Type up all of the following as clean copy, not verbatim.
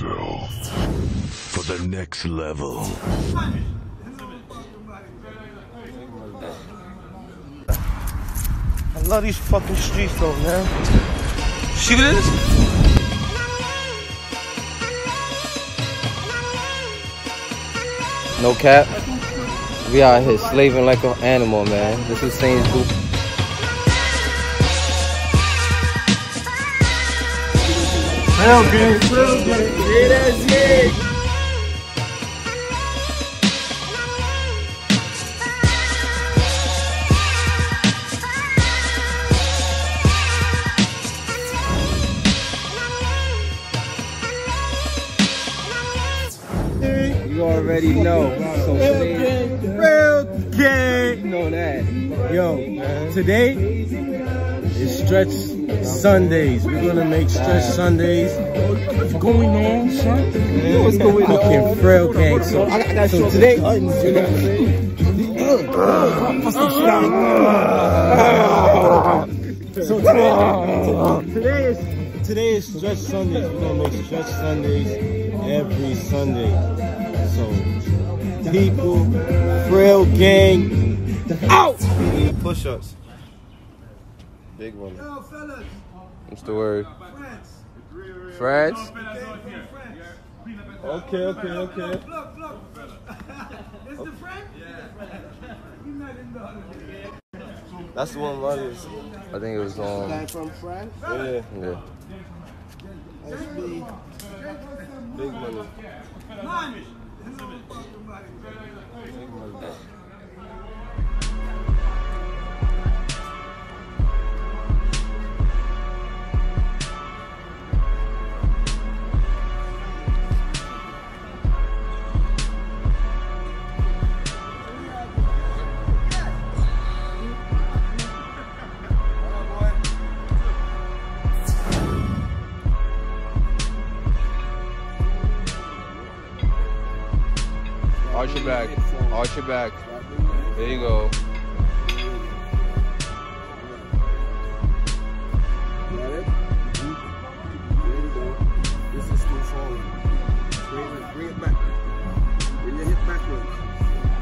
yourself for the next level. I love these fucking streets though, man. See what it is? No cap, we out here slaving like an animal, man. This is Saints Group. Frailgang, frailgang, it is it. You already know, so today, frailgang. You know that. Yo, today is Stretch Sundays. We're gonna make Stretch Sundays. What's going on, son? What's going on? Fucking frailgang. So today, today is Stretch Sundays. We're gonna make Stretch Sundays every Sunday. So, people, frailgang, out! Push-ups. Big one. Yo, fellas. What's the word? France. France? Okay, okay, okay. Look, look, look. Is the French? Yeah. That's the one London's. I think it was on. Guy from France? Yeah. Yeah. Big money. Arch your back. Arch your back. There you go. This is still forward. Bring it back. Bring your hip backwards.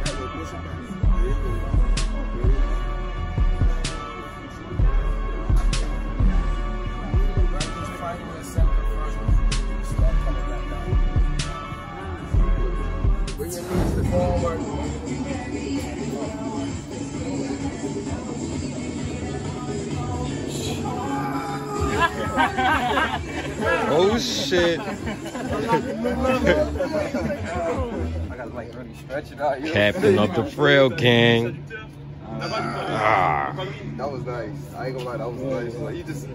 That way, push it back. There you go. Right is fighting the center first. Stop coming back down. Bring your knees forward. Oh shit. I gotta like really stretch it out. Captain of the frailgang. That was nice. I ain't gonna lie, that was nice. Like you just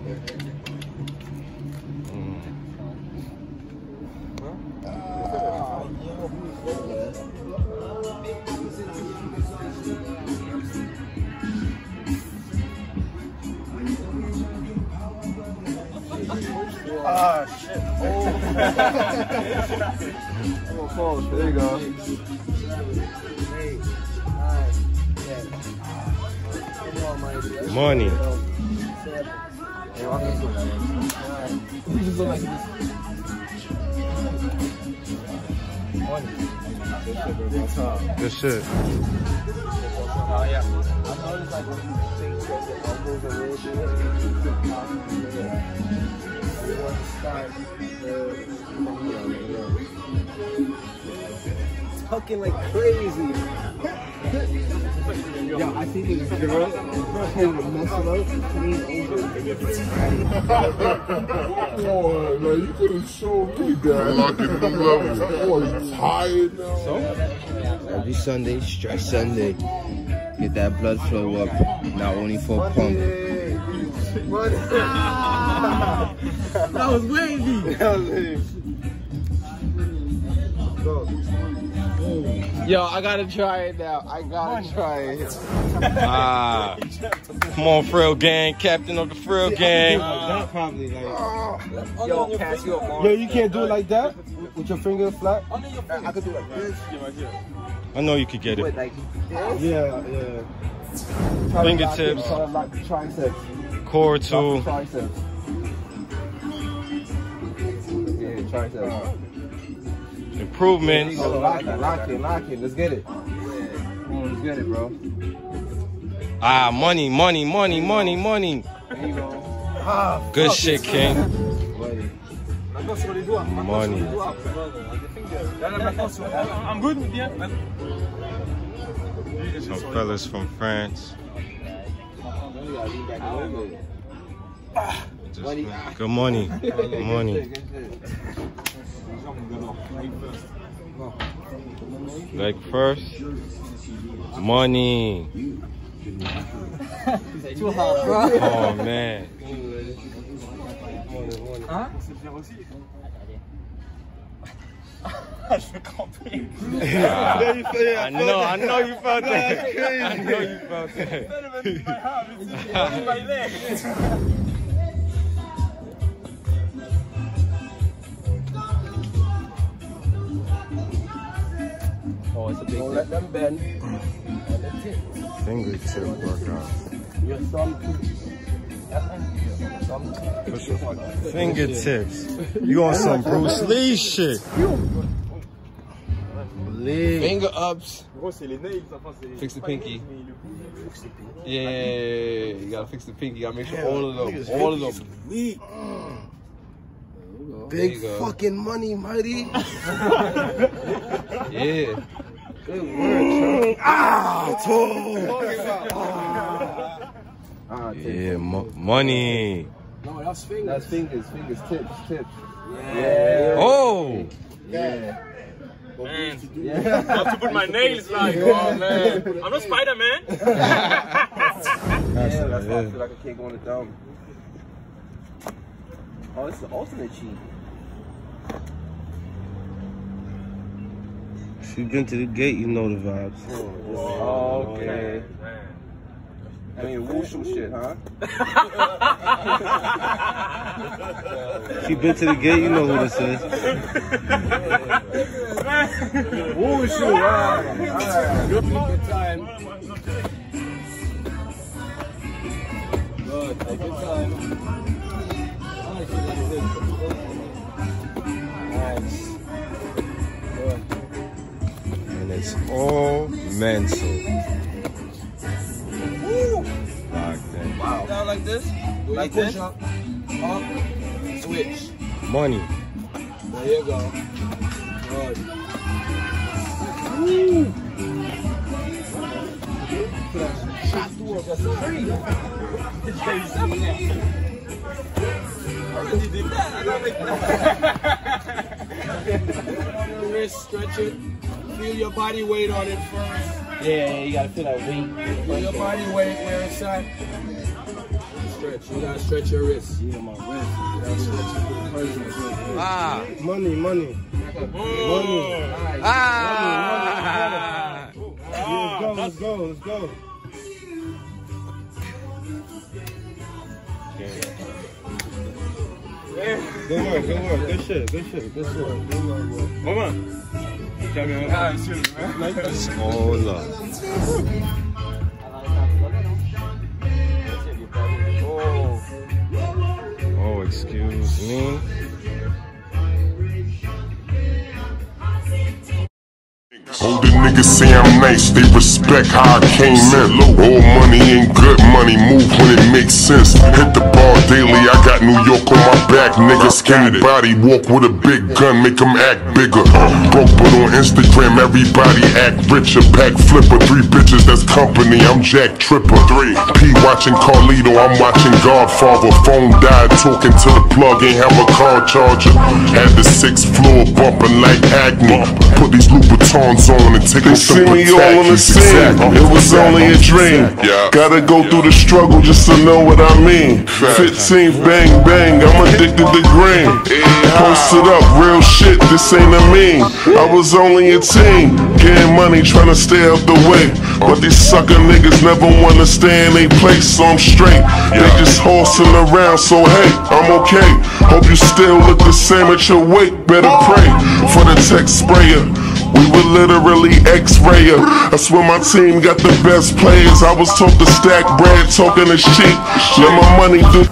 ah, shit. Oh. Close. There you go. 8, 9, 10. Money. Good shit. Oh, yeah. I noticed like when you think that the elbows are really good. It's fucking like crazy. Yeah, I think it's zero. Oh, man, you could have showed me that. Like in the level. Oh, I'm tired now. So? Every Sunday, Stretch Sunday. Get that blood flow up. Not only for pump. That was wavy. That was wavy. Yo, I gotta try it now. I gotta try it. Come on, frailgang, captain of the frailgang. Like probably like. Yo, pass your arm. Yo, you can't do it like that with your finger flat. Under your finger. I could do it like this. I know you could get it. Like this? Yeah, yeah. Fingertips. Like triceps. Core too. Triceps. right there. Improvements. Lock it. Let's get it. Come on, let's get it, bro. Ah, money. There you go. Ah, good shit, King. Money. I'm good with you. Some fellas from France. Just, good money. Good money. Like first. Money. Too hard, bro. Oh, man. Huh? I know you felt that. I know you felt that. Oh, it's a big Don't thing. Let them bend. Fingertip workout. Your thumb too. Fingertips. You on some Bruce Lee shit. Finger ups. Fix the pinky. Yeah, you gotta fix the pinky. You gotta make sure all of them. Big fucking money, mighty. Yeah. Good work, yeah, money. No, that's fingers. That's fingers, tips. Yeah. Oh. Yeah. Man. Yeah. I have to put my nails like, oh man. I'm not Spider-Man. That's why I feel like I can't go on the dome. Oh, it's the alternate cheat. If you've been to the gate, you know the vibes. Oh, okay. I mean, wushu shit, huh? If you've been to the gate, you know who this is. Wushu, huh? Good time. Good time. And it's all mental. Woo! Wow. Down like this? Like push up. Up. Switch. Money. There you go. Good. Woo! Shot through us. That's crazy. I already did that, I don't make that. On your wrist, stretch it. Feel your body weight on it first. Yeah, you gotta feel that weight. Feel your body weight where it's at. Stretch, you gotta stretch your wrist. Yeah, my wrist. You gotta stretch your wrist. Ah! Money. Money. Ah! Let's go. Good work. Good shit. Mama. Hold up. Oh, excuse me. Older niggas say I'm nice, they respect how I came in. Old money ain't good money, move when it makes sense. Hit the bar daily, I got New York on my back. Niggas skinny body, walk with a big gun, make them act bigger. Broke but on Instagram, everybody act richer. Pack flipper, three bitches, that's company, I'm Jack Tripper. P watching Carlito, I'm watching Godfather. Phone died, talking to the plug, ain't have a car charger. Had the 6th floor bumping like acne. Put these Louboutins on and take they see me all on the scene. Exactly. It was only a dream. Yeah. Gotta go through the struggle just to know what I mean. 15th, bang bang, I'm addicted to green. Post it up, real shit, this ain't a meme. I was only a teen, getting money, trying to stay out the way. But these sucker niggas never wanna stay in they place, so I'm straight. They just horsing around, so hey, I'm okay. Hope you still look the same at your weight. Better pray for the tech sprayer. We were literally X-rayer. I swear my team got the best players. I was taught to stack bread, talking is cheap. Let my money do.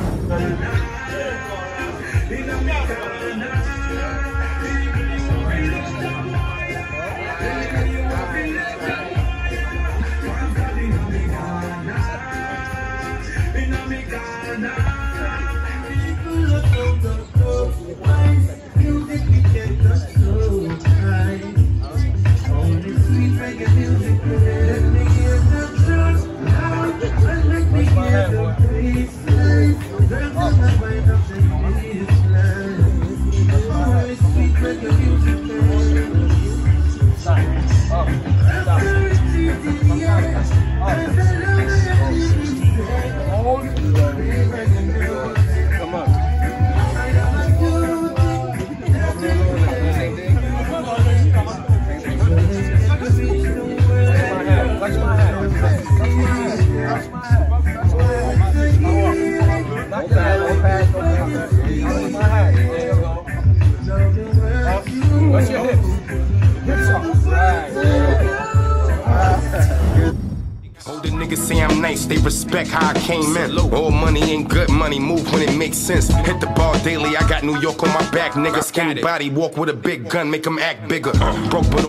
What's your hips? Hips up. Right. Older niggas say I'm nice, they respect how I came in. Old money ain't good money, move when it makes sense. Hit the ball daily, I got New York on my back, nigga. Skinny body, walk with a big gun, make them act bigger. Broke but